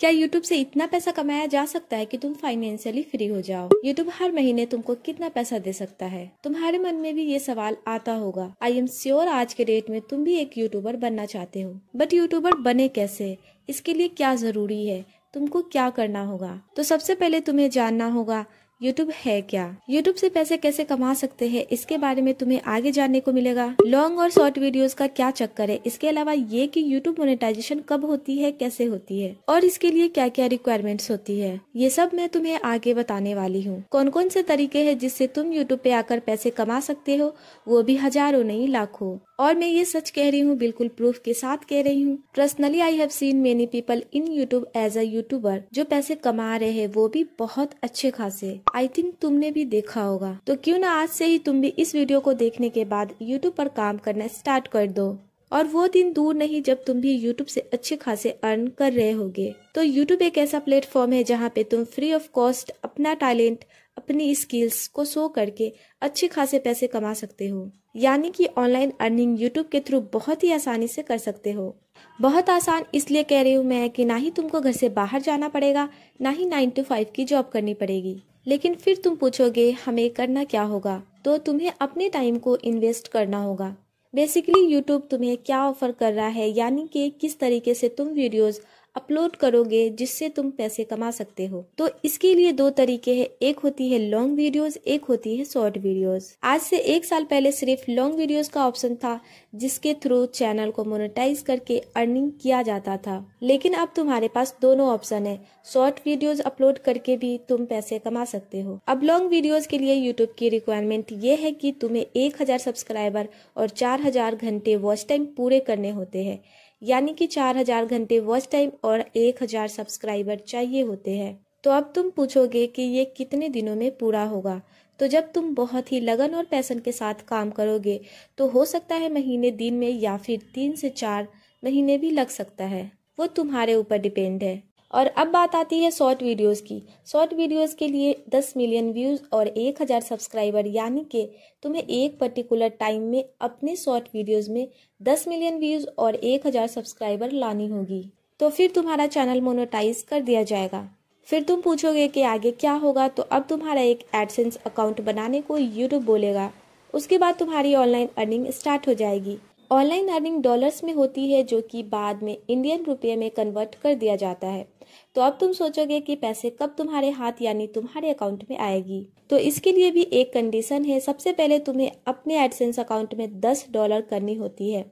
क्या YouTube से इतना पैसा कमाया जा सकता है कि तुम फाइनेंशियली फ्री हो जाओ? YouTube हर महीने तुमको कितना पैसा दे सकता है? तुम्हारे मन में भी ये सवाल आता होगा। आई एम श्योर आज के डेट में तुम भी एक यूट्यूबर बनना चाहते हो, बट यूट्यूबर बने कैसे, इसके लिए क्या जरूरी है, तुमको क्या करना होगा। तो सबसे पहले तुम्हें जानना होगा YouTube है क्या, YouTube से पैसे कैसे कमा सकते हैं, इसके बारे में तुम्हें आगे जानने को मिलेगा। लॉन्ग और शॉर्ट वीडियोस का क्या चक्कर है, इसके अलावा ये कि YouTube मोनेटाइजेशन कब होती है, कैसे होती है और इसके लिए क्या क्या रिक्वायरमेंट्स होती है, ये सब मैं तुम्हें आगे बताने वाली हूँ। कौन कौन से तरीके हैं जिससे तुम YouTube पे आकर पैसे कमा सकते हो, वो भी हजारों नहीं लाखों। और मैं ये सच कह रही हूँ, बिल्कुल प्रूफ के साथ कह रही हूँ। Personally I have seen many people in YouTube as a YouTuber जो पैसे कमा रहे हैं, वो भी बहुत अच्छे खासे। आई थिंक तुमने भी देखा होगा, तो क्यों ना आज से ही तुम भी इस वीडियो को देखने के बाद YouTube पर काम करना स्टार्ट कर दो और वो दिन दूर नहीं जब तुम भी YouTube से अच्छे खासे अर्न कर रहे होगे। तो YouTube एक ऐसा प्लेटफॉर्म है जहाँ पे तुम फ्री ऑफ कॉस्ट अपना टैलेंट, अपनी स्किल्स को शो करके अच्छे खासे पैसे कमा सकते हो, यानी कि ऑनलाइन अर्निंग YouTube के थ्रू बहुत ही आसानी से कर सकते हो। बहुत आसान इसलिए कह रही हूँ मैं कि ना ही तुमको घर से बाहर जाना पड़ेगा, ना ही 9 to 5 की जॉब करनी पड़ेगी। लेकिन फिर तुम पूछोगे हमें करना क्या होगा, तो तुम्हें अपने टाइम को इन्वेस्ट करना होगा। बेसिकली YouTube तुम्हें क्या ऑफर कर रहा है, यानी कि किस तरीके से तुम वीडियोस अपलोड करोगे जिससे तुम पैसे कमा सकते हो। तो इसके लिए दो तरीके हैं, एक होती है लॉन्ग वीडियोस, एक होती है शॉर्ट वीडियोस। आज से 1 साल पहले सिर्फ लॉन्ग वीडियोस का ऑप्शन था जिसके थ्रू चैनल को मोनेटाइज करके अर्निंग किया जाता था, लेकिन अब तुम्हारे पास दोनों ऑप्शन है। शॉर्ट वीडियोस अपलोड करके भी तुम पैसे कमा सकते हो। अब लॉन्ग वीडियोज के लिए यूट्यूब की रिक्वायरमेंट ये है कि तुम्हें 1000 सब्सक्राइबर और 4000 घंटे वॉच टाइम पूरे करने होते हैं, यानी कि 4000 घंटे वॉच टाइम और 1000 सब्सक्राइबर चाहिए होते हैं। तो अब तुम पूछोगे कि ये कितने दिनों में पूरा होगा, तो जब तुम बहुत ही लगन और पैशन के साथ काम करोगे तो हो सकता है महीने, दिन में या फिर 3 से 4 महीने भी लग सकता है, वो तुम्हारे ऊपर डिपेंड है। और अब बात आती है शॉर्ट वीडियोस की। शॉर्ट वीडियोस के लिए 10 मिलियन व्यूज और 1000 सब्सक्राइबर, यानी कि तुम्हें एक पर्टिकुलर टाइम में अपने शॉर्ट वीडियोस में 10 मिलियन व्यूज और 1000 सब्सक्राइबर लानी होगी, तो फिर तुम्हारा चैनल मोनेटाइज कर दिया जाएगा। फिर तुम पूछोगे कि आगे क्या होगा, तो अब तुम्हारा एक एडसेंस अकाउंट बनाने को यूट्यूब बोलेगा। उसके बाद तुम्हारी ऑनलाइन अर्निंग स्टार्ट हो जाएगी। ऑनलाइन अर्निंग डॉलर्स में होती है जो कि बाद में इंडियन रुपये में कन्वर्ट कर दिया जाता है। तो अब तुम सोचोगे कि पैसे कब तुम्हारे हाथ यानी तुम्हारे अकाउंट में आएगी, तो इसके लिए भी एक कंडीशन है। सबसे पहले तुम्हें अपने एडसेंस अकाउंट में $10 करनी होती है।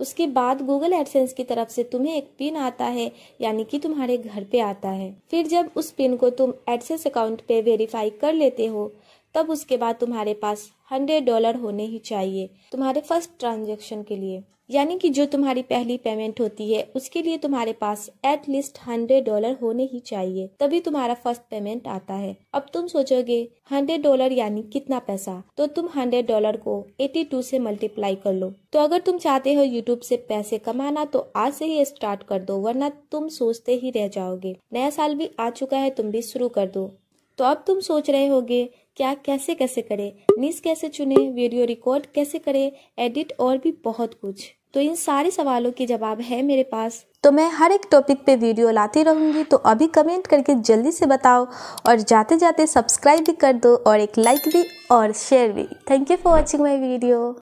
उसके बाद गूगल एडसेंस की तरफ से तुम्हें एक पिन आता है, यानी कि तुम्हारे घर पे आता है। फिर जब उस पिन को तुम एडसेंस अकाउंट पे वेरीफाई कर लेते हो, तब उसके बाद तुम्हारे पास $100 होने ही चाहिए तुम्हारे फर्स्ट ट्रांजैक्शन के लिए, यानी कि जो तुम्हारी पहली पेमेंट होती है उसके लिए तुम्हारे पास एटलीस्ट $100 होने ही चाहिए, तभी तुम्हारा फर्स्ट पेमेंट आता है। अब तुम सोचोगे $100 यानी कितना पैसा, तो तुम $100 को 82 से मल्टीप्लाई कर लो। तो अगर तुम चाहते हो YouTube से पैसे कमाना तो आज से ही स्टार्ट कर दो, वरना तुम सोचते ही रह जाओगे। नया साल भी आ चुका है, तुम भी शुरू कर दो। तो अब तुम सोच रहे होगे क्या, कैसे कैसे करें, नीश कैसे चुने, वीडियो रिकॉर्ड कैसे करें, एडिट और भी बहुत कुछ। तो इन सारे सवालों के जवाब है मेरे पास, तो मैं हर एक टॉपिक पे वीडियो लाती रहूंगी। तो अभी कमेंट करके जल्दी से बताओ और जाते जाते सब्सक्राइब भी कर दो और एक लाइक भी और शेयर भी। Thank you for watching my video.